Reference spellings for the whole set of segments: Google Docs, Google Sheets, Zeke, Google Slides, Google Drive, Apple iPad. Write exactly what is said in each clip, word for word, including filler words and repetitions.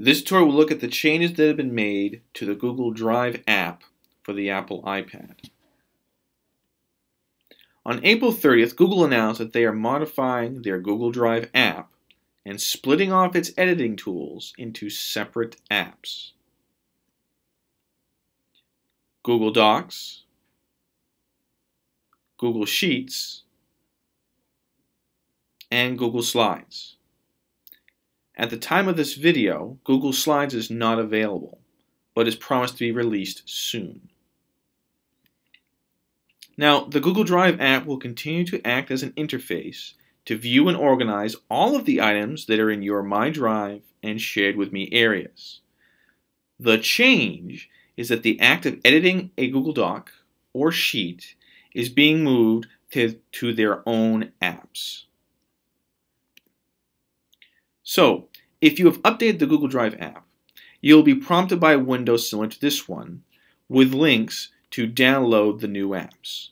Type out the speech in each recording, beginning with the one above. This tutorial will look at the changes that have been made to the Google Drive app for the Apple iPad. On April thirtieth, Google announced that they are modifying their Google Drive app and splitting off its editing tools into separate apps. Google Docs, Google Sheets, and Google Slides. At the time of this video, Google Slides is not available, but is promised to be released soon. Now, the Google Drive app will continue to act as an interface to view and organize all of the items that are in your My Drive and Shared With Me areas. The change is that the act of editing a Google Doc or sheet is being moved to, to their own apps. So, if you have updated the Google Drive app, you'll be prompted by a window similar to this one with links to download the new apps.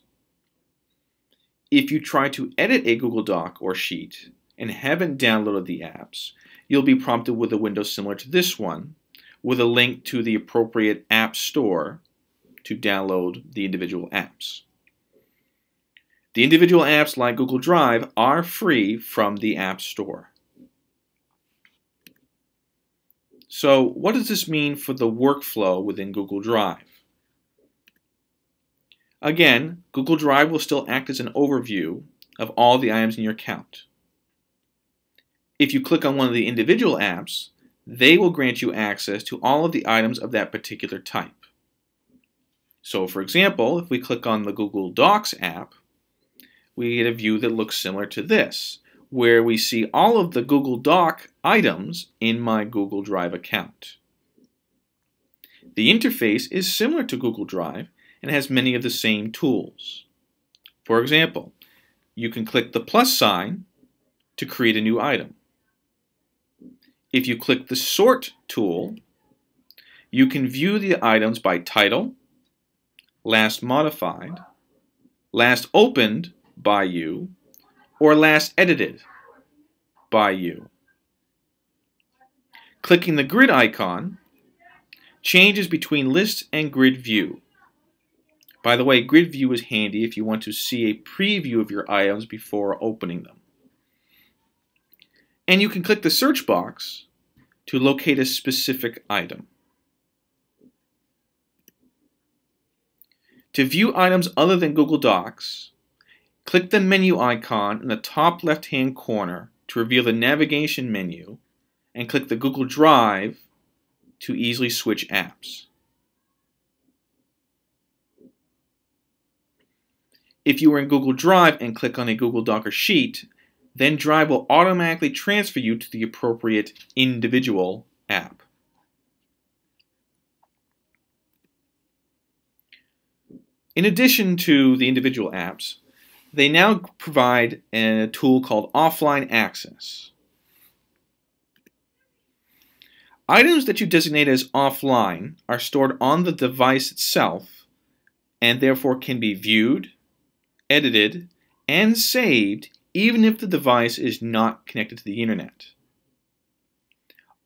If you try to edit a Google Doc or sheet and haven't downloaded the apps, you'll be prompted with a window similar to this one with a link to the appropriate app store to download the individual apps. The individual apps, like Google Drive, are free from the App Store. So, what does this mean for the workflow within Google Drive? Again, Google Drive will still act as an overview of all the items in your account. If you click on one of the individual apps, they will grant you access to all of the items of that particular type. So, for example, if we click on the Google Docs app, we get a view that looks similar to this, where we see all of the Google Doc items in my Google Drive account. The interface is similar to Google Drive and has many of the same tools. For example, you can click the plus sign to create a new item. If you click the Sort tool, you can view the items by title, last modified, last opened by you, or last edited by you. Clicking the grid icon changes between list and grid view. By the way, grid view is handy if you want to see a preview of your items before opening them. And you can click the search box to locate a specific item. To view items other than Google Docs, click the menu icon in the top left-hand corner to reveal the navigation menu, and click the Google Drive to easily switch apps. If you are in Google Drive and click on a Google Doc or sheet, then Drive will automatically transfer you to the appropriate individual app. In addition to the individual apps, they now provide a tool called Offline Access. Items that you designate as offline are stored on the device itself and therefore can be viewed, edited, and saved even if the device is not connected to the internet.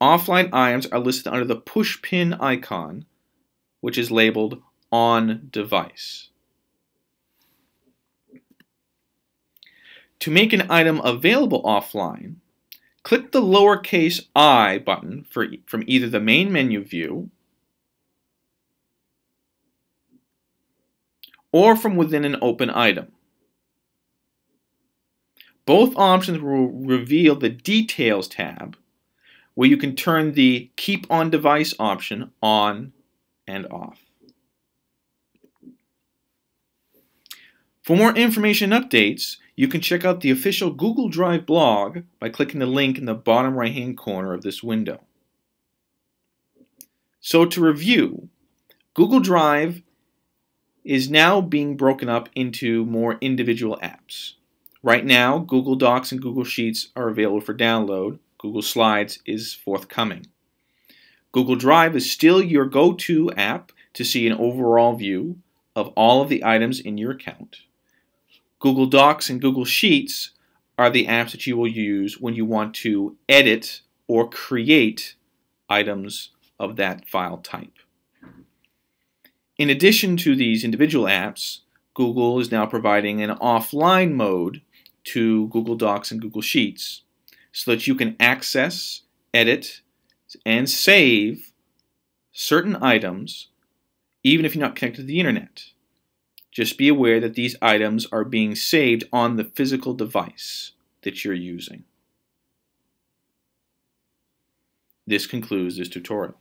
Offline items are listed under the push pin icon, which is labeled On Device. To make an item available offline, click the lowercase I button for, from either the main menu view or from within an open item. Both options will reveal the Details tab, where you can turn the Keep On Device option on and off. For more information and updates, you can check out the official Google Drive blog by clicking the link in the bottom right-hand corner of this window. So to review, Google Drive is now being broken up into more individual apps. Right now, Google Docs and Google Sheets are available for download. Google Slides is forthcoming. Google Drive is still your go-to app to see an overall view of all of the items in your account. Google Docs and Google Sheets are the apps that you will use when you want to edit or create items of that file type. In addition to these individual apps, Google is now providing an offline mode to Google Docs and Google Sheets so that you can access, edit, and save certain items even if you're not connected to the internet. Just be aware that these items are being saved on the physical device that you're using. This concludes this tutorial.